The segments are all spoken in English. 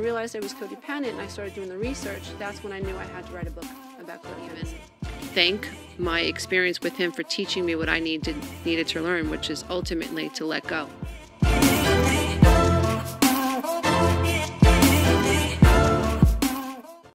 realized I was codependent and I started doing the research, that's when I knew I had to write a book about codependence. Thank my experience with him for teaching me what I needed to learn, which is ultimately to let go.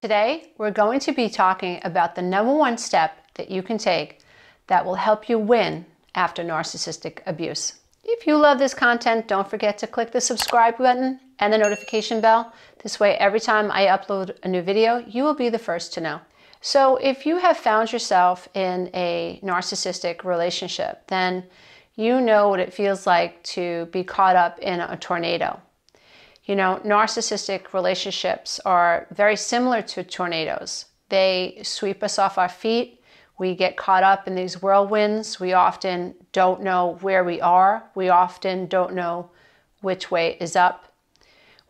Today, we're going to be talking about the #1 step that you can take that will help you win after narcissistic abuse. If you love this content, don't forget to click the subscribe button and the notification bell. This way, every time I upload a new video, you will be the first to know. So if you have found yourself in a narcissistic relationship, then you know what it feels like to be caught up in a tornado. You know, narcissistic relationships are very similar to tornadoes. They sweep us off our feet. We get caught up in these whirlwinds. We often don't know where we are. We often don't know which way is up.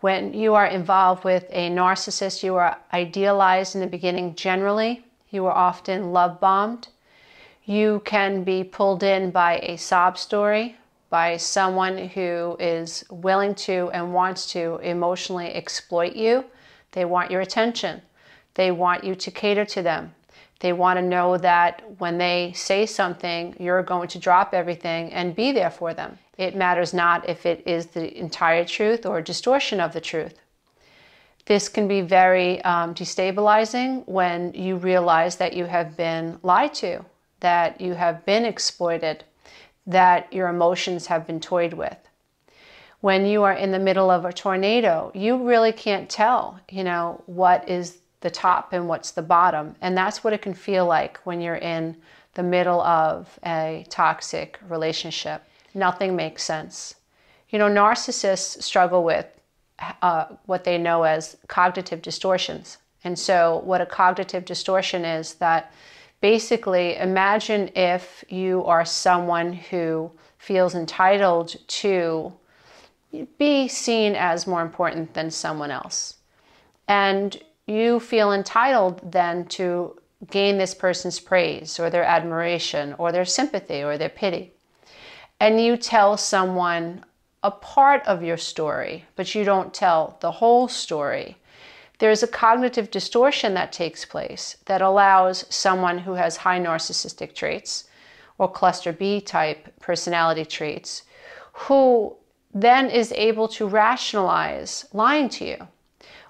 When you are involved with a narcissist, you are idealized in the beginning generally. You are often love-bombed. You can be pulled in by a sob story, by someone who is willing to and wants to emotionally exploit you. They want your attention. They want you to cater to them. They want to know that when they say something, you're going to drop everything and be there for them. It matters not if it is the entire truth or a distortion of the truth. This can be very destabilizing when you realize that you have been lied to, that you have been exploited, that your emotions have been toyed with. When you are in the middle of a tornado, you really can't tell, you know, what is the top and what's the bottom. And that's what it can feel like when you're in the middle of a toxic relationship. Nothing makes sense. You know, narcissists struggle with what they know as cognitive distortions. And so what a cognitive distortion is that basically imagine if you are someone who feels entitled to be seen as more important than someone else. And you feel entitled then to gain this person's praise or their admiration or their sympathy or their pity. And you tell someone a part of your story, but you don't tell the whole story. There's a cognitive distortion that takes place that allows someone who has high narcissistic traits or cluster B type personality traits, who then is able to rationalize lying to you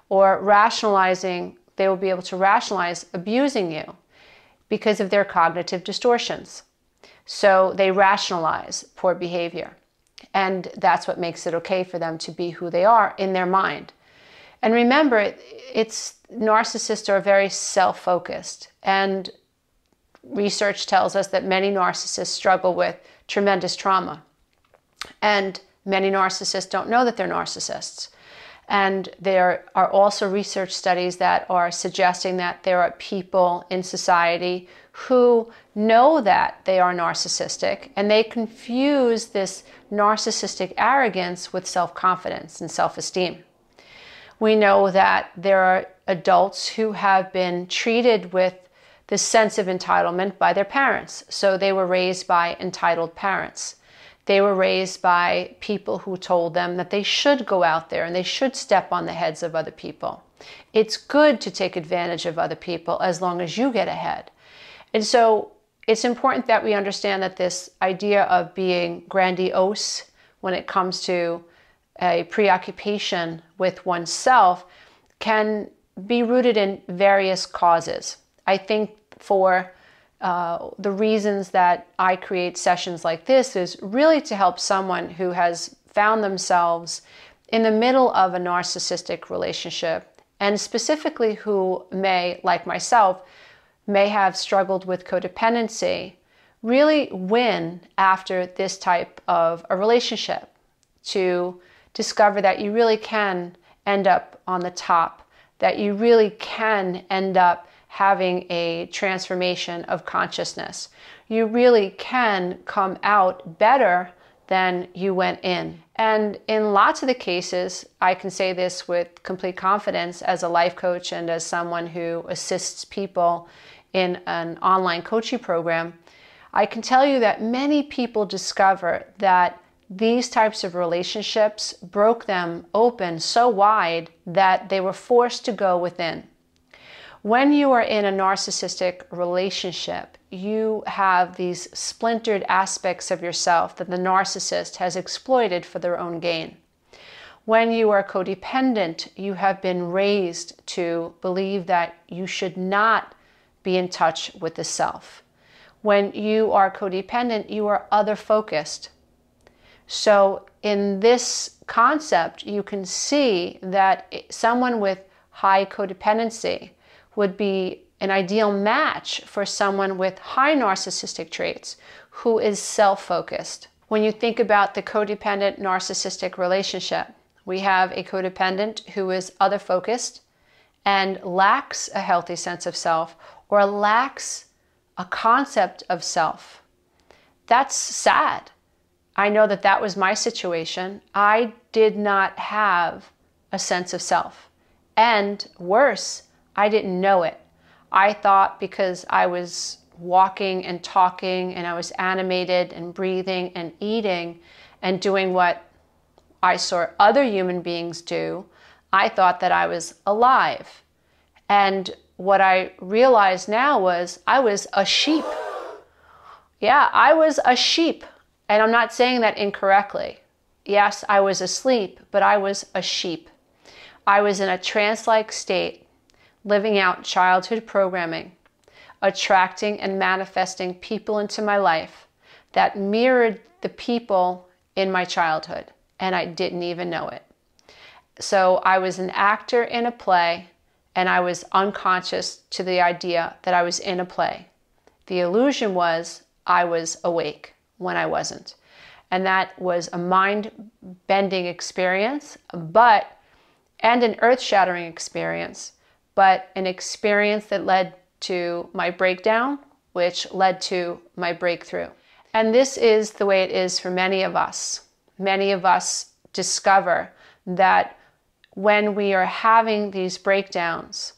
or they will be able to rationalize abusing you because of their cognitive distortions. So they rationalize poor behavior, and that's what makes it okay for them to be who they are in their mind. And remember, narcissists are very self-focused, and research tells us that many narcissists struggle with tremendous trauma, and many narcissists don't know that they're narcissists. And there are also research studies that are suggesting that there are people in society who know that they are narcissistic, and they confuse this narcissistic arrogance with self-confidence and self-esteem. We know that there are adults who have been treated with this sense of entitlement by their parents. So they were raised by entitled parents. They were raised by people who told them that they should go out there and they should step on the heads of other people. It's good to take advantage of other people as long as you get ahead. And so it's important that we understand that this idea of being grandiose when it comes to a preoccupation with oneself can be rooted in various causes. I think for the reasons that I create sessions like this is really to help someone who has found themselves in the middle of a narcissistic relationship, and specifically who may, like myself, may have struggled with codependency, really win after this type of a relationship, to discover that you really can end up on the top, that you really can end up having a transformation of consciousness. You really can come out better than you went in. And in lots of the cases, I can say this with complete confidence as a life coach and as someone who assists people in an online coaching program, I can tell you that many people discover that these types of relationships broke them open so wide that they were forced to go within. When you are in a narcissistic relationship, you have these splintered aspects of yourself that the narcissist has exploited for their own gain. When you are codependent, you have been raised to believe that you should not be in touch with the self. When you are codependent, you are other-focused. So in this concept, you can see that someone with high codependency would be an ideal match for someone with high narcissistic traits who is self-focused. When you think about the codependent narcissistic relationship, we have a codependent who is other-focused and lacks a healthy sense of self or lacks a concept of self. That's sad. I know that that was my situation. I did not have a sense of self. And worse, I didn't know it. I thought because I was walking and talking and I was animated and breathing and eating and doing what I saw other human beings do, I thought that I was alive. And what I realized now was I was a sheep. Yeah, I was a sheep. And I'm not saying that incorrectly. Yes, I was asleep, but I was a sheep. I was in a trance-like state, living out childhood programming, attracting and manifesting people into my life that mirrored the people in my childhood, and I didn't even know it. So I was an actor in a play, and I was unconscious to the idea that I was in a play. The illusion was I was awake when I wasn't. And that was a mind-bending experience, and an earth-shattering experience, but an experience that led to my breakdown, which led to my breakthrough. And this is the way it is for many of us. Many of us discover that when we are having these breakdowns,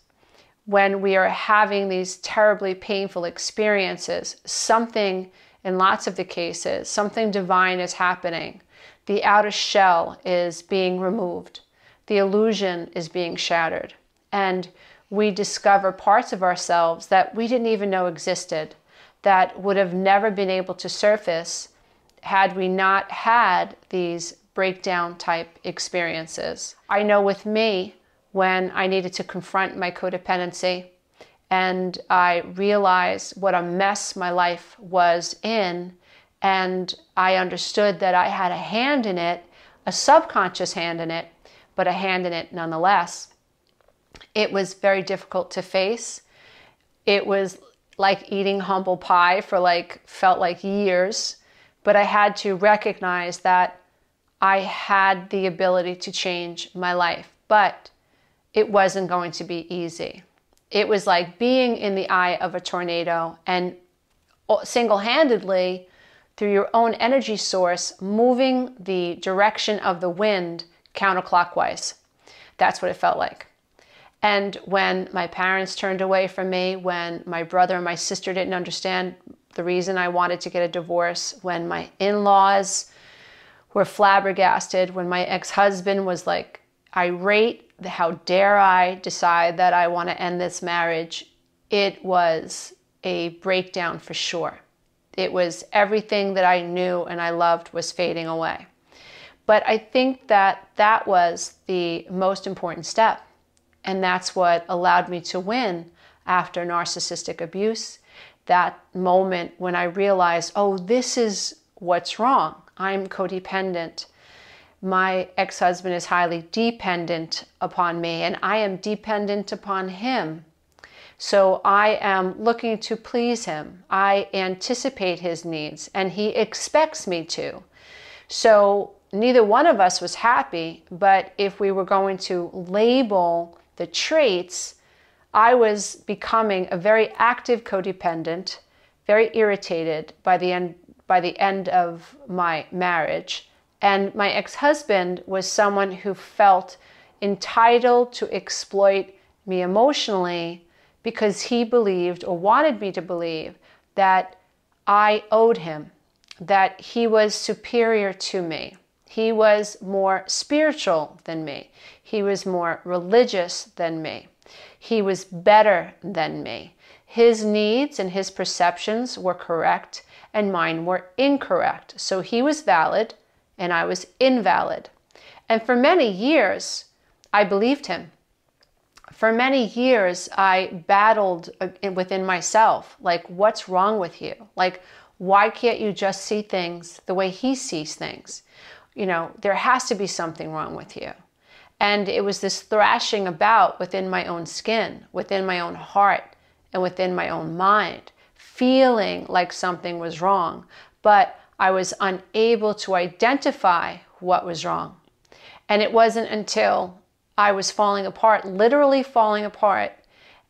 when we are having these terribly painful experiences, something in lots of the cases, something divine is happening. The outer shell is being removed. The illusion is being shattered. And we discover parts of ourselves that we didn't even know existed, that would have never been able to surface had we not had these breakdown type experiences. I know with me, when I needed to confront my codependency, and I realized what a mess my life was in, and I understood that I had a hand in it, a subconscious hand in it, but a hand in it nonetheless. It was very difficult to face. It was like eating humble pie for felt like years, but I had to recognize that I had the ability to change my life, but it wasn't going to be easy. It was like being in the eye of a tornado and single-handedly, through your own energy source, moving the direction of the wind counterclockwise. That's what it felt like. And when my parents turned away from me, when my brother and my sister didn't understand the reason I wanted to get a divorce, when my in-laws were flabbergasted, when my ex-husband was like irate, how dare I decide that I want to end this marriage? It was a breakdown for sure. It was everything that I knew and I loved was fading away. But I think that that was the most important step. And that's what allowed me to win after narcissistic abuse. That moment when I realized, oh, this is what's wrong. I'm codependent. My ex-husband is highly dependent upon me, and I am dependent upon him. So I am looking to please him. I anticipate his needs, and he expects me to. So neither one of us was happy, but if we were going to label the traits, I was becoming a very active codependent, very irritated by the end of my marriage. And my ex-husband was someone who felt entitled to exploit me emotionally because he believed or wanted me to believe that I owed him. that he was superior to me. He was more spiritual than me. He was more religious than me. He was better than me. His needs and his perceptions were correct and mine were incorrect. So he was valid and I was invalid. And for many years, I believed him. For many years, I battled within myself, like, what's wrong with you? Like, why can't you just see things the way he sees things? You know, there has to be something wrong with you. And it was this thrashing about within my own skin, within my own heart, and within my own mind, feeling like something was wrong, but I was unable to identify what was wrong. And it wasn't until I was falling apart, literally falling apart,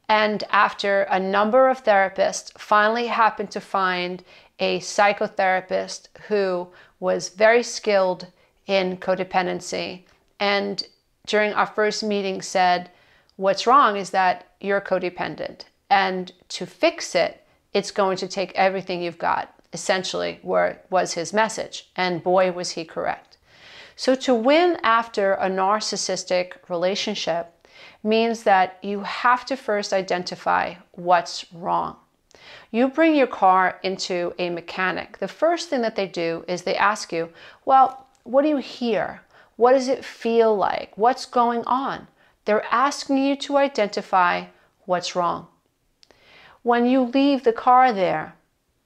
and after a number of therapists, finally happened to find a psychotherapist who was very skilled in codependency, and during our first meeting said, what's wrong is that you're codependent, and to fix it, it's going to take everything you've got, essentially, was his message, and boy, was he correct. So to win after a narcissistic relationship means that you have to first identify what's wrong. You bring your car into a mechanic. The first thing that they do is they ask you, well, what do you hear? What does it feel like? What's going on? They're asking you to identify what's wrong. When you leave the car there,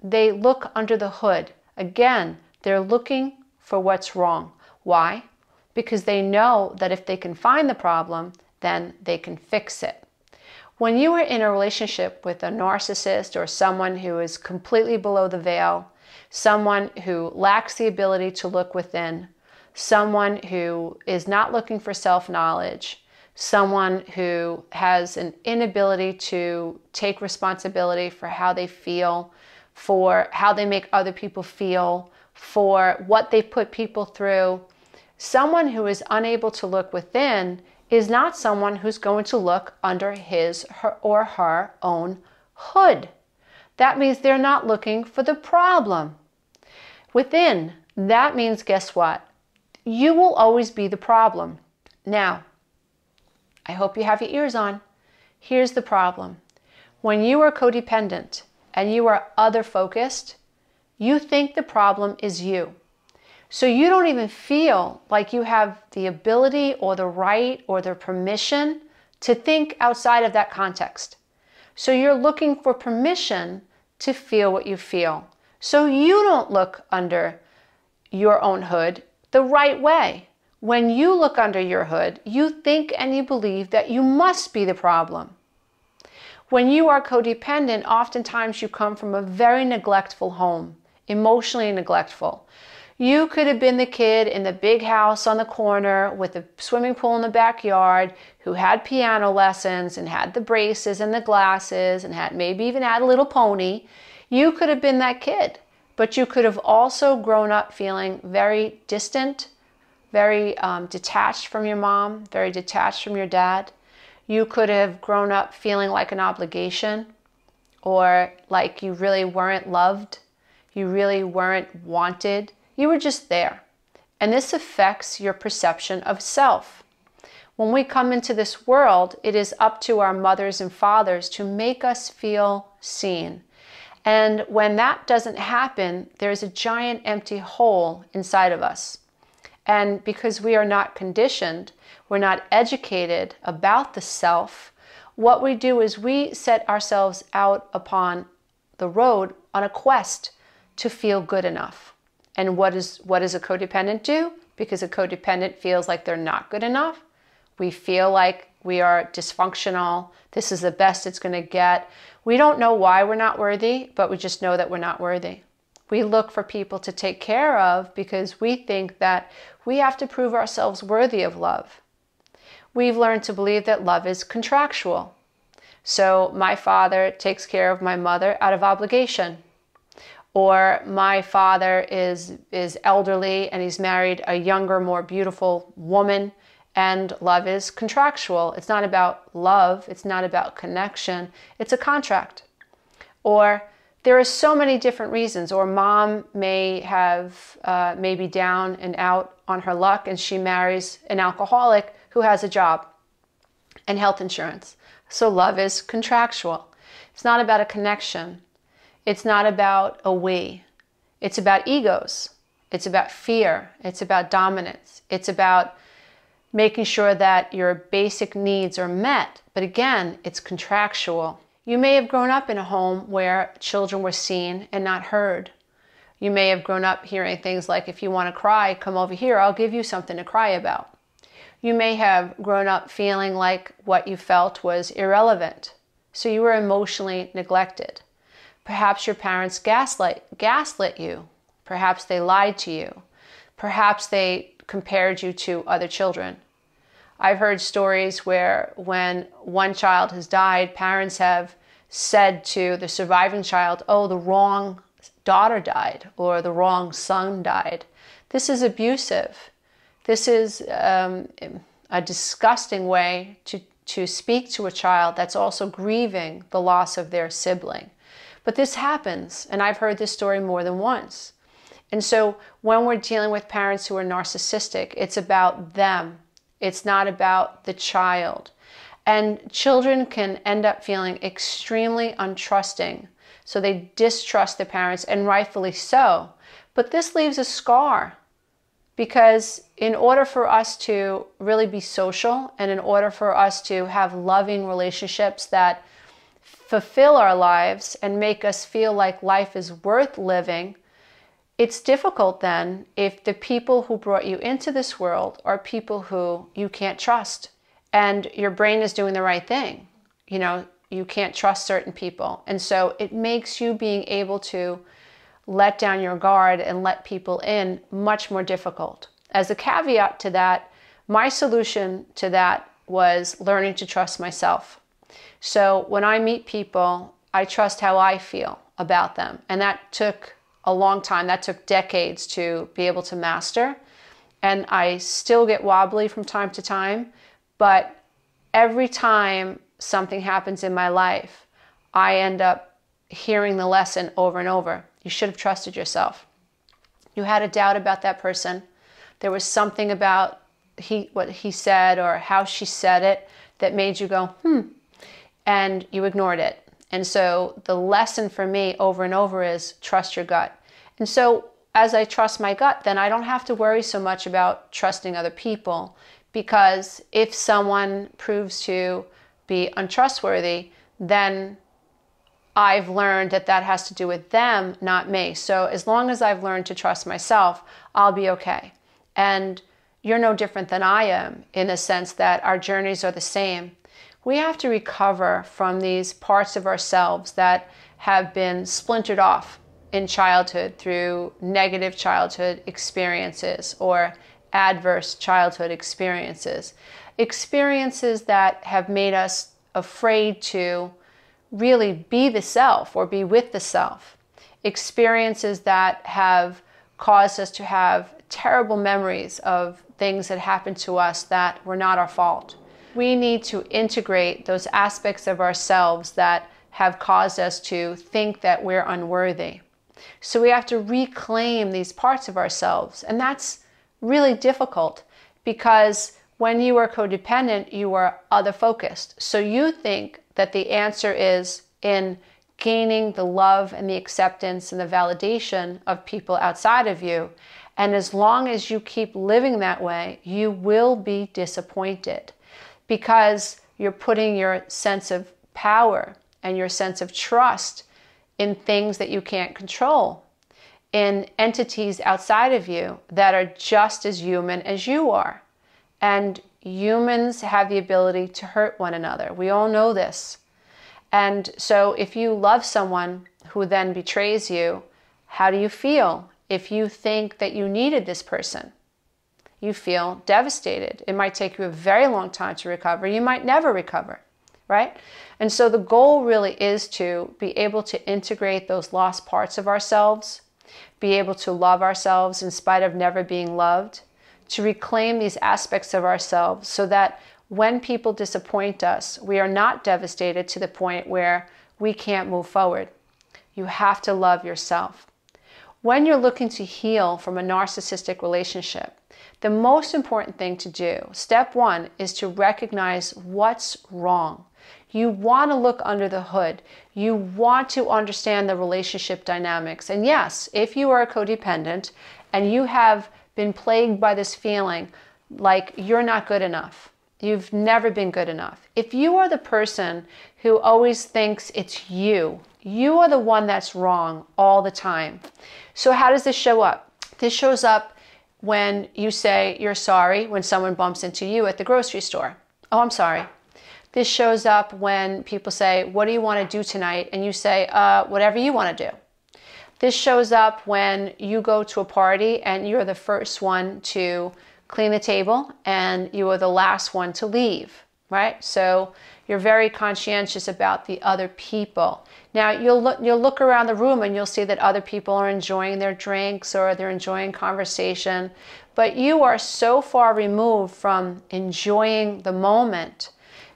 they look under the hood. Again, they're looking for what's wrong. Why? Because they know that if they can find the problem, then they can fix it. When you are in a relationship with a narcissist or someone who is completely below the veil, someone who lacks the ability to look within, someone who is not looking for self-knowledge, someone who has an inability to take responsibility for how they feel, for how they make other people feel, for what they put people through, someone who is unable to look within is not someone who's going to look under his, her, or her own hood. That means they're not looking for the problem within. That means, guess what? You will always be the problem. Now, I hope you have your ears on. Here's the problem. When you are codependent and you are other-focused, you think the problem is you. So you don't even feel like you have the ability or the right or the permission to think outside of that context. So you're looking for permission to feel what you feel. So you don't look under your own hood the right way. When you look under your hood, you think and you believe that you must be the problem. When you are codependent, oftentimes you come from a very neglectful home, emotionally neglectful. You could have been the kid in the big house on the corner with a swimming pool in the backyard who had piano lessons and had the braces and the glasses and had maybe even had a little pony. You could have been that kid, but you could have also grown up feeling very distant, very detached from your mom, very detached from your dad. You could have grown up feeling like an obligation or like you really weren't loved. You really weren't wanted. You were just there. And this affects your perception of self. When we come into this world, it is up to our mothers and fathers to make us feel seen. And when that doesn't happen, there's a giant empty hole inside of us. And because we are not conditioned, we're not educated about the self, what we do is we set ourselves out upon the road on a quest to feel good enough. And what does a codependent do? Because a codependent feels like they're not good enough. We feel like we are dysfunctional. This is the best it's going to get. We don't know why we're not worthy, but we just know that we're not worthy. We look for people to take care of because we think that we have to prove ourselves worthy of love. We've learned to believe that love is contractual. So my father takes care of my mother out of obligation. Or my father is elderly and he's married a younger, more beautiful woman, and love is contractual. It's not about love. It's not about connection. It's a contract. Or There are so many different reasons. Or mom may have maybe down and out on her luck, and she marries an alcoholic who has a job and health insurance. So love is contractual. It's not about a connection. It's not about a we. It's about egos. It's about fear. It's about dominance. It's about making sure that your basic needs are met. But again, it's contractual. You may have grown up in a home where children were seen and not heard. You may have grown up hearing things like, if you want to cry, come over here, I'll give you something to cry about. You may have grown up feeling like what you felt was irrelevant, so you were emotionally neglected. Perhaps your parents gaslit you. Perhaps they lied to you. Perhaps they compared you to other children. I've heard stories where when one child has died, parents have said to the surviving child, oh, the wrong daughter died, or the wrong son died. This is abusive. This is a disgusting way to speak to a child that's also grieving the loss of their sibling. But this happens, and I've heard this story more than once. And so when we're dealing with parents who are narcissistic, it's about them. It's not about the child. And children can end up feeling extremely untrusting. So they distrust their parents, and rightfully so. But this leaves a scar, because in order for us to really be social, and in order for us to have loving relationships that fulfill our lives and make us feel like life is worth living, it's difficult then if the people who brought you into this world are people who you can't trust. And your brain is doing the right thing. You know, you can't trust certain people. And so it makes you being able to let down your guard and let people in much more difficult. As a caveat to that, my solution to that was learning to trust myself. So when I meet people, I trust how I feel about them. And that took a long time. That took decades to be able to master. And I still get wobbly from time to time, but every time something happens in my life, I end up hearing the lesson over and over. You should have trusted yourself. You had a doubt about that person. There was something about what he said or how she said it that made you go, and you ignored it. And so the lesson for me over and over is trust your gut. And so as I trust my gut, then I don't have to worry so much about trusting other people, because if someone proves to be untrustworthy, then I've learned that that has to do with them, not me. So as long as I've learned to trust myself, I'll be okay. And you're no different than I am, in a sense that our journeys are the same. We have to recover from these parts of ourselves that have been splintered off in childhood through negative childhood experiences or adverse childhood experiences. Experiences that have made us afraid to really be the self or be with the self. Experiences that have caused us to have terrible memories of things that happened to us that were not our fault. We need to integrate those aspects of ourselves that have caused us to think that we're unworthy. So we have to reclaim these parts of ourselves. And that's really difficult, because when you are codependent, you are other focused. So you think that the answer is in gaining the love and the acceptance and the validation of people outside of you. And as long as you keep living that way, you will be disappointed, because you're putting your sense of power and your sense of trust in things that you can't control, in entities outside of you that are just as human as you are. And humans have the ability to hurt one another. We all know this. And so if you love someone who then betrays you, how do you feel if you think that you needed this person? You feel devastated. It might take you a very long time to recover. You might never recover, right? And so the goal really is to be able to integrate those lost parts of ourselves, be able to love ourselves in spite of never being loved, to reclaim these aspects of ourselves so that when people disappoint us, we are not devastated to the point where we can't move forward. You have to love yourself. When you're looking to heal from a narcissistic relationship, the most important thing to do, step one, is to recognize what's wrong. You want to look under the hood. You want to understand the relationship dynamics. And yes, if you are a codependent and you have been plagued by this feeling like you're not good enough, you've never been good enough. If you are the person who always thinks it's you, you are the one that's wrong all the time. So how does this show up? This shows up when you say you're sorry when someone bumps into you at the grocery store. Oh, I'm sorry. This shows up when people say, what do you want to do tonight? And you say, whatever you want to do. This shows up when you go to a party and you're the first one to clean the table and you are the last one to leave, right? So you're very conscientious about the other people. Now you'll look around the room and you'll see that other people are enjoying their drinks or they're enjoying conversation, but you are so far removed from enjoying the moment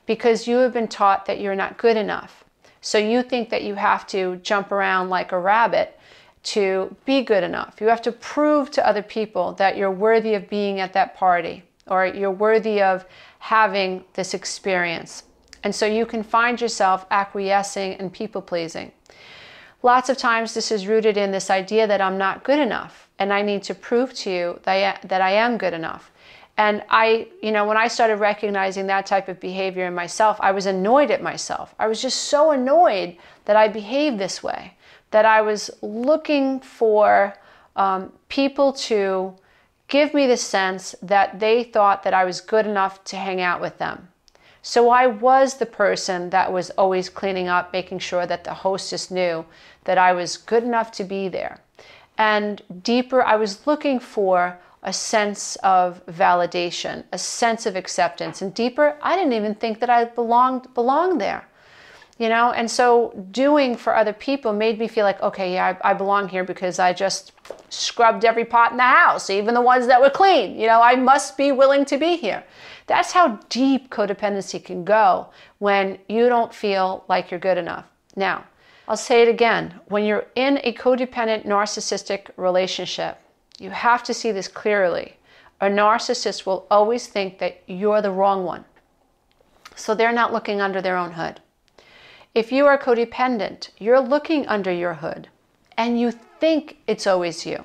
because you have been taught that you're not good enough. So you think that you have to jump around like a rabbit to be good enough. You have to prove to other people that you're worthy of being at that party or you're worthy of having this experience. And so you can find yourself acquiescing and people-pleasing. Lots of times this is rooted in this idea that I'm not good enough and I need to prove to you that I am good enough. And when I started recognizing that type of behavior in myself, I was annoyed at myself. I was just so annoyed that I behaved this way, that I was looking for people to give me the sense that they thought that I was good enough to hang out with them. So I was the person that was always cleaning up, making sure that the hostess knew that I was good enough to be there. And deeper, I was looking for a sense of validation, a sense of acceptance. And deeper, I didn't even think that I belonged there. You know, and so doing for other people made me feel like, okay, yeah, I belong here because I just scrubbed every pot in the house, even the ones that were clean. You know, I must be willing to be here. That's how deep codependency can go when you don't feel like you're good enough. Now, I'll say it again. When you're in a codependent narcissistic relationship, you have to see this clearly. A narcissist will always think that you're the wrong one. So they're not looking under their own hood. If you are codependent, you're looking under your hood and you think it's always you.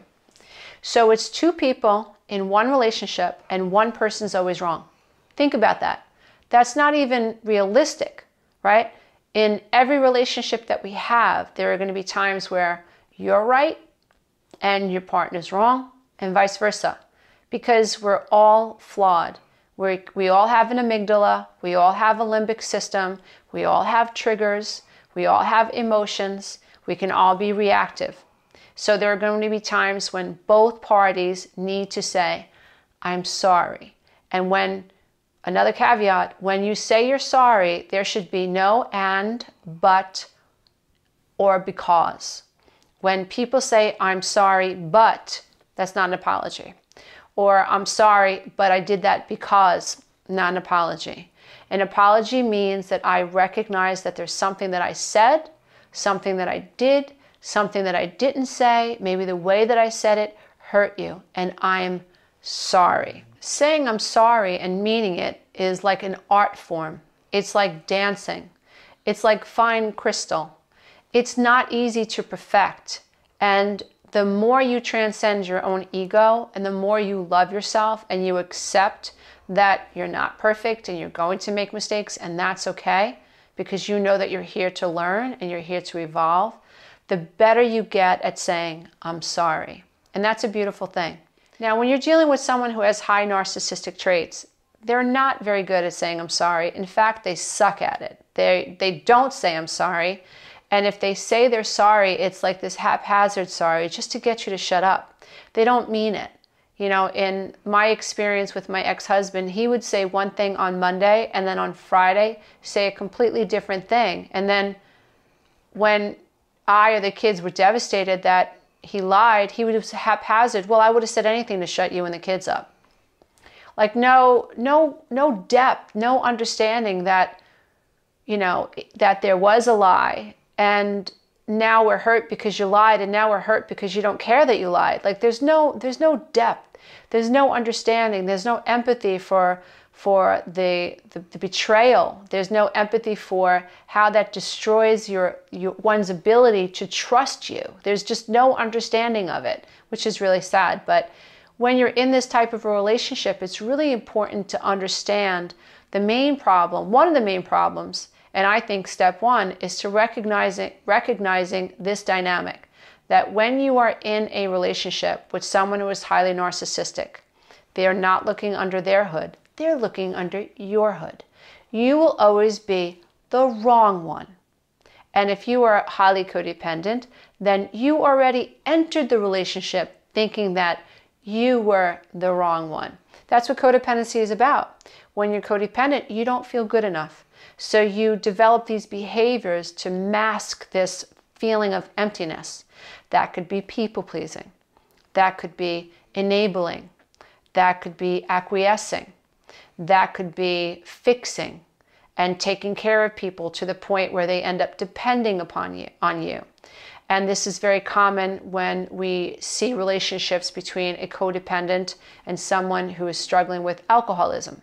So it's two people in one relationship and one person's always wrong. Think about that. That's not even realistic, right? In every relationship that we have, there are going to be times where you're right and your partner's wrong and vice versa, because we're all flawed. We all have an amygdala, we all have a limbic system, we all have triggers, we all have emotions, we can all be reactive. So there are going to be times when both parties need to say, I'm sorry. And when, another caveat, when you say you're sorry, there should be no and, but, or because. When people say, I'm sorry, but, that's not an apology. Or I'm sorry, but I did that because, not an apology. An apology means that I recognize that there's something that I said, something that I did, something that I didn't say, maybe the way that I said it hurt you, and I'm sorry. Saying I'm sorry and meaning it is like an art form. It's like dancing. It's like fine crystal. It's not easy to perfect, and the more you transcend your own ego and the more you love yourself and you accept that you're not perfect and you're going to make mistakes and that's okay because you know that you're here to learn and you're here to evolve, the better you get at saying, I'm sorry. And that's a beautiful thing. Now, when you're dealing with someone who has high narcissistic traits, they're not very good at saying, I'm sorry. In fact, they suck at it. They don't say, I'm sorry. And if they say they're sorry, it's like this haphazard sorry just to get you to shut up. They don't mean it. You know, in my experience with my ex-husband, he would say one thing on Monday and then on Friday say a completely different thing. And then when I or the kids were devastated that he lied, he would have haphazard, well, I would have said anything to shut you and the kids up. Like no depth, no understanding that, you know, that there was a lie. And now we're hurt because you lied, and now we're hurt because you don't care that you lied. Like there's no depth, there's no understanding, there's no empathy for the betrayal. There's no empathy for how that destroys one's ability to trust you. There's just no understanding of it, which is really sad. But when you're in this type of a relationship, it's really important to understand the main problem, one of the main problems. And I think step one is to recognizing this dynamic, that when you are in a relationship with someone who is highly narcissistic, they are not looking under their hood. They're looking under your hood. You will always be the wrong one. And if you are highly codependent, then you already entered the relationship thinking that you were the wrong one. That's what codependency is about. When you're codependent, you don't feel good enough. So you develop these behaviors to mask this feeling of emptiness. That could be people-pleasing. That could be enabling. That could be acquiescing. That could be fixing and taking care of people to the point where they end up depending upon you, on you. And this is very common when we see relationships between a codependent and someone who is struggling with alcoholism.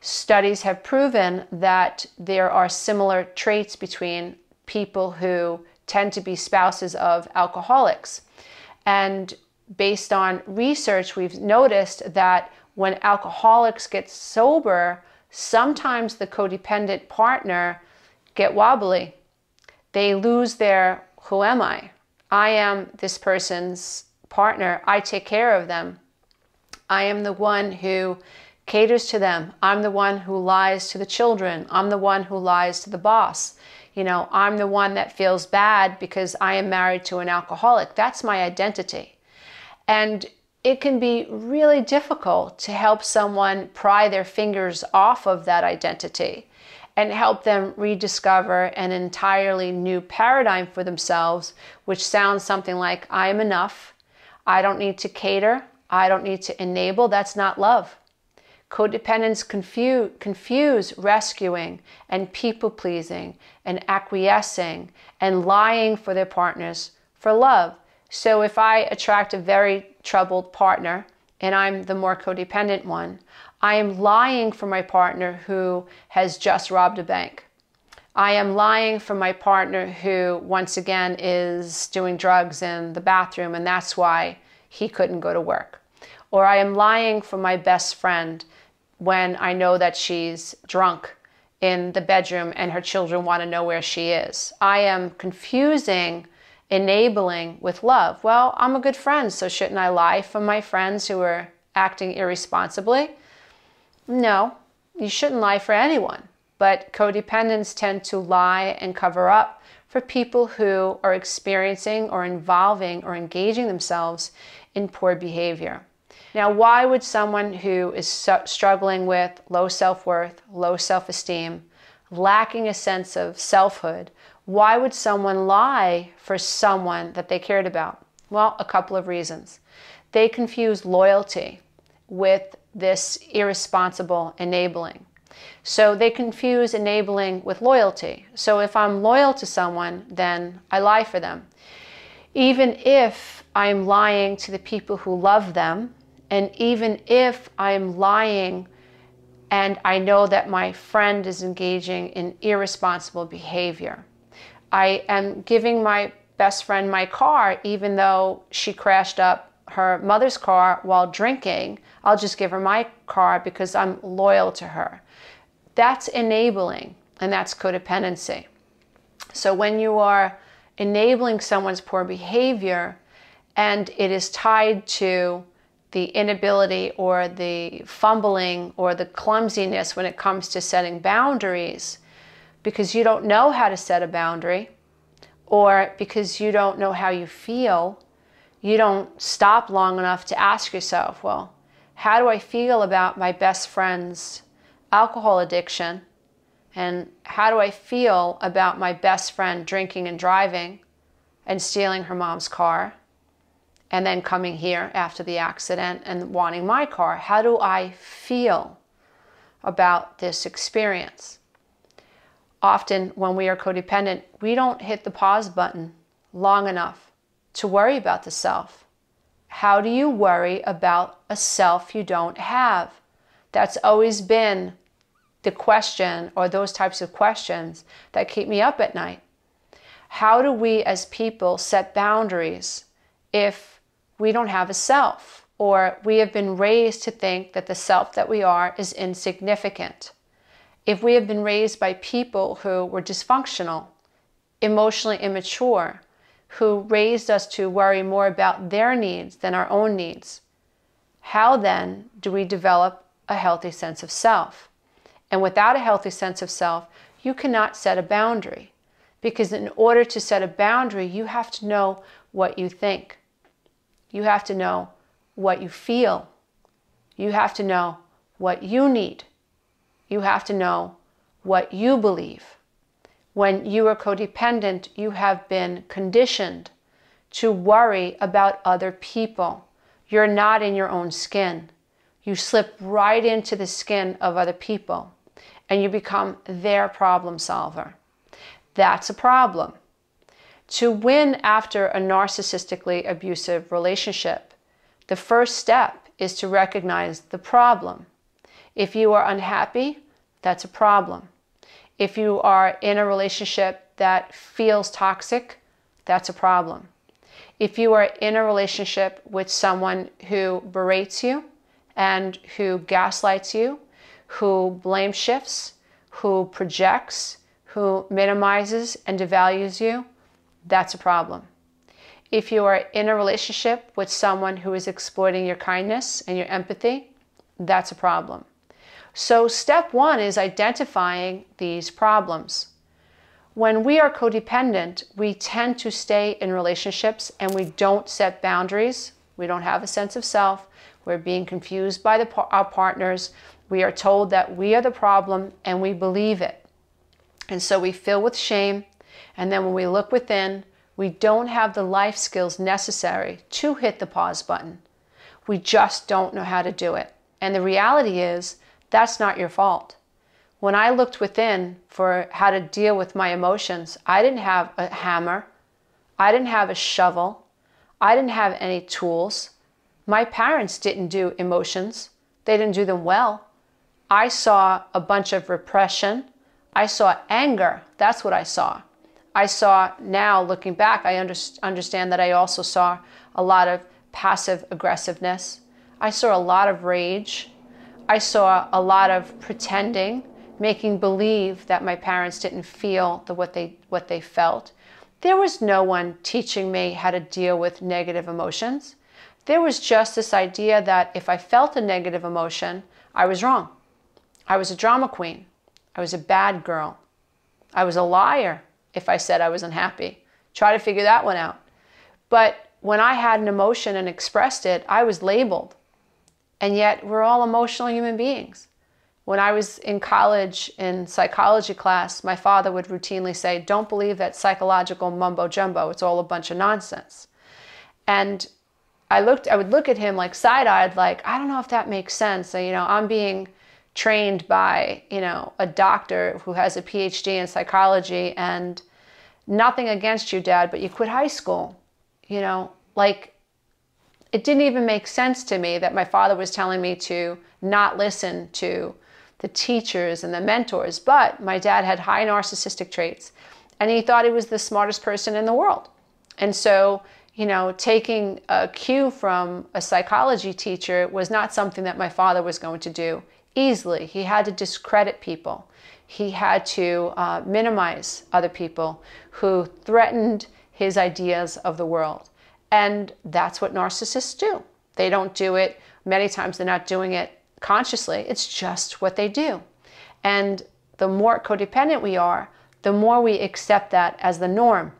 Studies have proven that there are similar traits between people who tend to be spouses of alcoholics. And based on research, we've noticed that when alcoholics get sober, sometimes the codependent partner get wobbly. They lose their, who am I? I am this person's partner. I take care of them. I am the one who caters to them. I'm the one who lies to the children. I'm the one who lies to the boss. You know, I'm the one that feels bad because I am married to an alcoholic. That's my identity. And it can be really difficult to help someone pry their fingers off of that identity and help them rediscover an entirely new paradigm for themselves, which sounds something like, I am enough. I don't need to cater. I don't need to enable. That's not love. Codependents confuse rescuing and people-pleasing and acquiescing and lying for their partners for love. So if I attract a very troubled partner, and I'm the more codependent one, I am lying for my partner who has just robbed a bank. I am lying for my partner who, once again, is doing drugs in the bathroom, and that's why he couldn't go to work. Or I am lying for my best friend when I know that she's drunk in the bedroom and her children want to know where she is. I am confusing enabling with love. Well, I'm a good friend, so shouldn't I lie for my friends who are acting irresponsibly? No, you shouldn't lie for anyone. But codependents tend to lie and cover up for people who are experiencing or involving or engaging themselves in poor behavior. Now, why would someone who is struggling with low self-worth, low self-esteem, lacking a sense of selfhood, why would someone lie for someone that they cared about? Well, a couple of reasons. They confuse loyalty with this irresponsible enabling. So they confuse enabling with loyalty. So if I'm loyal to someone, then I lie for them. Even if I'm lying to the people who love them, and even if I'm lying and I know that my friend is engaging in irresponsible behavior, I am giving my best friend my car, even though she crashed up her mother's car while drinking. I'll just give her my car because I'm loyal to her. That's enabling, and that's codependency. So when you are enabling someone's poor behavior and it is tied to the inability or the fumbling or the clumsiness when it comes to setting boundaries, because you don't know how to set a boundary, or because you don't know how you feel, you don't stop long enough to ask yourself, well, how do I feel about my best friend's alcohol addiction? And how do I feel about my best friend drinking and driving and stealing her mom's car? And then coming here after the accident and wanting my car. How do I feel about this experience? Often when we are codependent, we don't hit the pause button long enough to worry about the self. How do you worry about a self you don't have? That's always been the question, or those types of questions that keep me up at night. How do we as people set boundaries if we don't have a self, or we have been raised to think that the self that we are is insignificant? If we have been raised by people who were dysfunctional, emotionally immature, who raised us to worry more about their needs than our own needs, how then do we develop a healthy sense of self? And without a healthy sense of self, you cannot set a boundary, because in order to set a boundary, you have to know what you think. You have to know what you feel. You have to know what you need. You have to know what you believe. When you are codependent, you have been conditioned to worry about other people. You're not in your own skin. You slip right into the skin of other people and you become their problem solver. That's a problem. To win after a narcissistically abusive relationship, the first step is to recognize the problem. If you are unhappy, that's a problem. If you are in a relationship that feels toxic, that's a problem. If you are in a relationship with someone who berates you and who gaslights you, who blame shifts, who projects, who minimizes and devalues you, that's a problem. If you are in a relationship with someone who is exploiting your kindness and your empathy, that's a problem. So step one is identifying these problems. When we are codependent, we tend to stay in relationships and we don't set boundaries. We don't have a sense of self. We're being confused by our partners. We are told that we are the problem and we believe it. And so we fill with shame. And then when we look within, we don't have the life skills necessary to hit the pause button. We just don't know how to do it. And the reality is, that's not your fault. When I looked within for how to deal with my emotions, I didn't have a hammer. I didn't have a shovel. I didn't have any tools. My parents didn't do emotions. They didn't do them well. I saw a bunch of repression. I saw anger. That's what I saw. I saw, now looking back, I understand that I also saw a lot of passive aggressiveness. I saw a lot of rage. I saw a lot of pretending, making believe that my parents didn't feel what they felt. There was no one teaching me how to deal with negative emotions. There was just this idea that if I felt a negative emotion, I was wrong. I was a drama queen. I was a bad girl. I was a liar if I said I was unhappy. Try to figure that one out. But when I had an emotion and expressed it, I was labeled. And yet we're all emotional human beings. When I was in college in psychology class, my father would routinely say, don't believe that psychological mumbo jumbo, it's all a bunch of nonsense. And I would look at him like side-eyed, like, I don't know if that makes sense. So, I'm being trained by, a doctor who has a PhD in psychology, and nothing against you, Dad, but you quit high school, It didn't even make sense to me that my father was telling me to not listen to the teachers and the mentors, but my dad had high narcissistic traits and he thought he was the smartest person in the world. And so, taking a cue from a psychology teacher was not something that my father was going to do easily. He had to discredit people. He had to minimize other people who threatened his ideas of the world. And that's what narcissists do. They don't do it. Many times they're not doing it consciously. It's just what they do. And the more codependent we are, the more we accept that as the norm.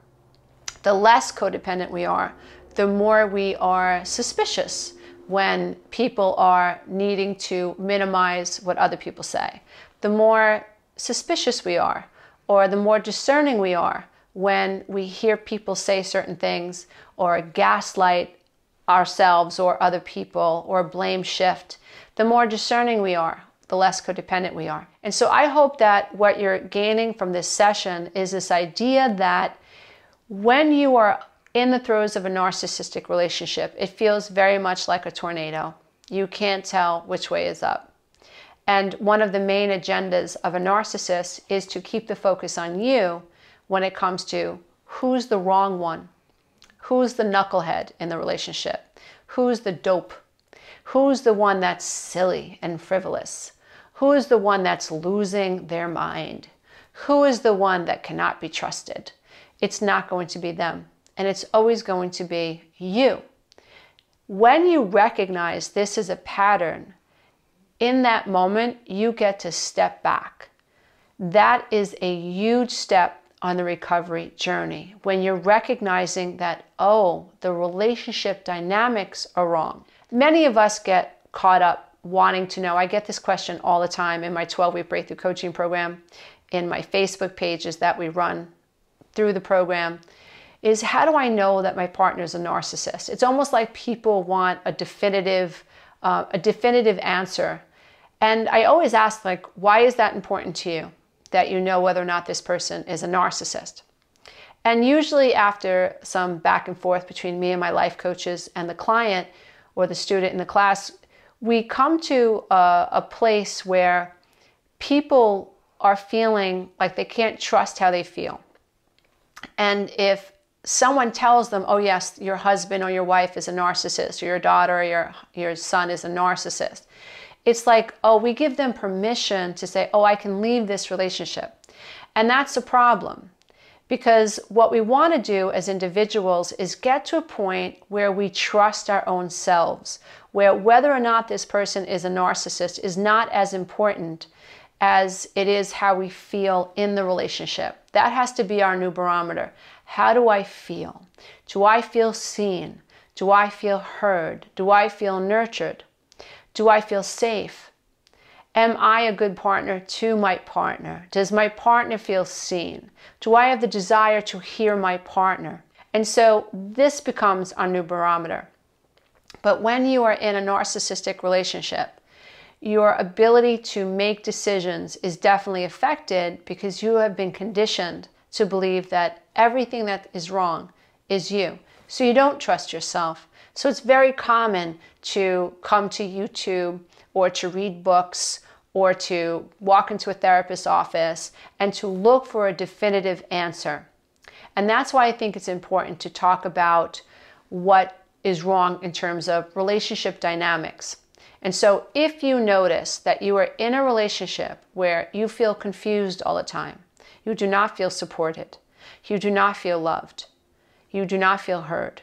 The less codependent we are, the more we are suspicious when people are needing to minimize what other people say. The more suspicious we are, or the more discerning we are, when we hear people say certain things or gaslight ourselves or other people or blame shift, the more discerning we are, the less codependent we are. And so I hope that what you're gaining from this session is this idea that when you are in the throes of a narcissistic relationship, it feels very much like a tornado. You can't tell which way is up. And one of the main agendas of a narcissist is to keep the focus on you when it comes to who's the wrong one, who's the knucklehead in the relationship, who's the dope, who's the one that's silly and frivolous, who is the one that's losing their mind, who is the one that cannot be trusted. It's not going to be them, and it's always going to be you. When you recognize this is a pattern, in that moment, you get to step back. That is a huge step on the recovery journey, when you're recognizing that, oh, the relationship dynamics are wrong. Many of us get caught up wanting to know. I get this question all the time in my 12-week breakthrough coaching program, in my Facebook pages that we run through the program, is how do I know that my partner is a narcissist? It's almost like people want a definitive answer. And I always ask, like, why is that important to you, that you know whether or not this person is a narcissist? And usually after some back and forth between me and my life coaches and the client or the student in the class, we come to a place where people are feeling like they can't trust how they feel. And if someone tells them, oh yes, your husband or your wife is a narcissist, or your daughter or your son is a narcissist, it's like, oh, we give them permission to say, oh, I can leave this relationship. And that's a problem, because what we want to do as individuals is get to a point where we trust our own selves, where whether or not this person is a narcissist is not as important as it is how we feel in the relationship. That has to be our new barometer. How do I feel? Do I feel seen? Do I feel heard? Do I feel nurtured? Do I feel safe? Am I a good partner to my partner? Does my partner feel seen? Do I have the desire to hear my partner? And so this becomes our new barometer. But when you are in a narcissistic relationship, your ability to make decisions is definitely affected, because you have been conditioned to believe that everything that is wrong is you. So you don't trust yourself. So it's very common to come to YouTube or to read books or to walk into a therapist's office and to look for a definitive answer. And that's why I think it's important to talk about what is wrong in terms of relationship dynamics. And so if you notice that you are in a relationship where you feel confused all the time, you do not feel supported, you do not feel loved, you do not feel heard,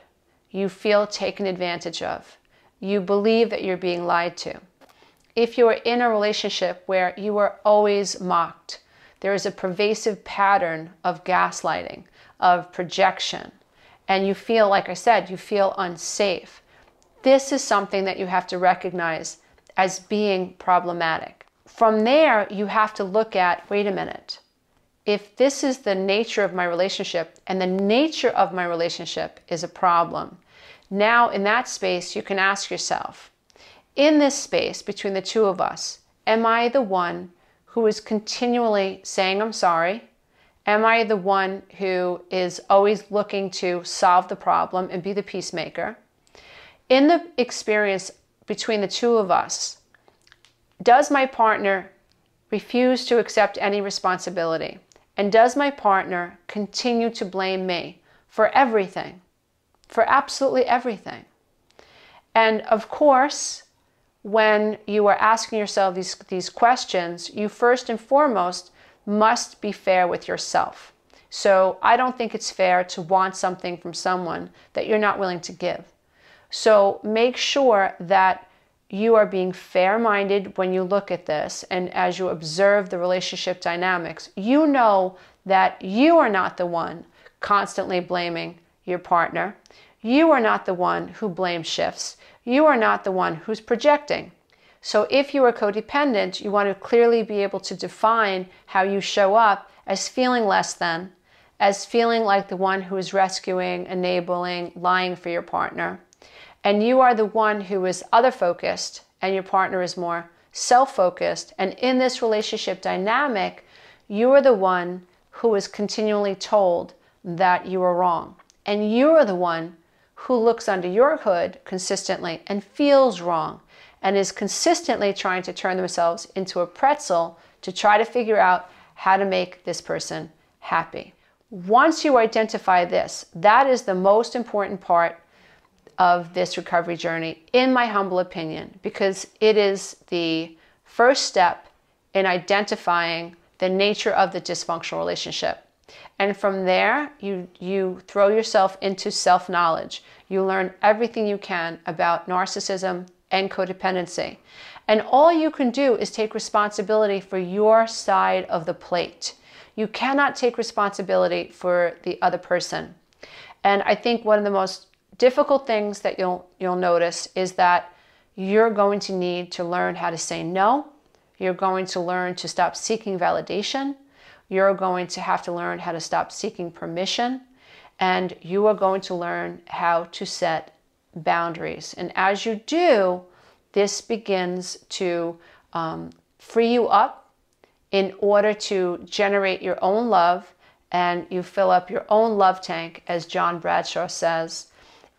you feel taken advantage of, you believe that you're being lied to. If you are in a relationship where you are always mocked, there is a pervasive pattern of gaslighting, of projection, and you feel, like I said, you feel unsafe. This is something that you have to recognize as being problematic. From there, you have to look at, wait a minute, if this is the nature of my relationship, and the nature of my relationship is a problem, now in that space you can ask yourself, in this space between the two of us, am I the one who is continually saying I'm sorry? Am I the one who is always looking to solve the problem and be the peacemaker? In the experience between the two of us, does my partner refuse to accept any responsibility? And does my partner continue to blame me for everything, for absolutely everything? And of course, when you are asking yourself these questions, you first and foremost must be fair with yourself. So I don't think it's fair to want something from someone that you're not willing to give. So make sure that you are being fair-minded when you look at this, and as you observe the relationship dynamics, you know that you are not the one constantly blaming your partner. You are not the one who blame shifts. You are not the one who's projecting. So if you are codependent, you want to clearly be able to define how you show up as feeling less than, as feeling like the one who is rescuing, enabling, lying for your partner. And you are the one who is other focused and your partner is more self-focused, and in this relationship dynamic, you are the one who is continually told that you are wrong. And you are the one who looks under your hood consistently and feels wrong and is consistently trying to turn themselves into a pretzel to try to figure out how to make this person happy. Once you identify this, that is the most important part of this recovery journey, in my humble opinion, because it is the first step in identifying the nature of the dysfunctional relationship. And from there, you throw yourself into self-knowledge. You learn everything you can about narcissism and codependency. And all you can do is take responsibility for your side of the plate. You cannot take responsibility for the other person. And I think one of the most difficult things that you'll notice is that you're going to need to learn how to say no. You're going to learn to stop seeking validation. You're going to have to learn how to stop seeking permission, and you are going to learn how to set boundaries. And as you do, this begins to free you up in order to generate your own love, and you fill up your own love tank, as John Bradshaw says.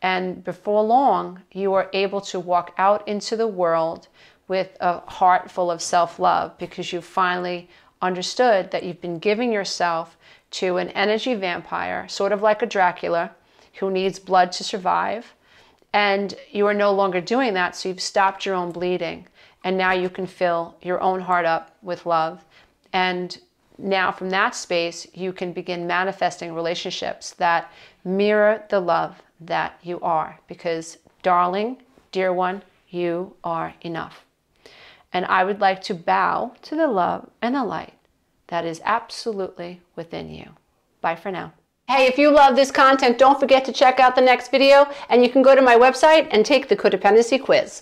And before long, you are able to walk out into the world with a heart full of self-love, because you finally understood that you've been giving yourself to an energy vampire, sort of like a Dracula who needs blood to survive, and you are no longer doing that. So you've stopped your own bleeding, and now you can fill your own heart up with love. And now from that space, you can begin manifesting relationships that mirror the love that you are, because darling, dear one, you are enough. And I would like to bow to the love and the light that is absolutely within you. Bye for now. Hey, if you love this content, don't forget to check out the next video, and you can go to my website and take the codependency quiz.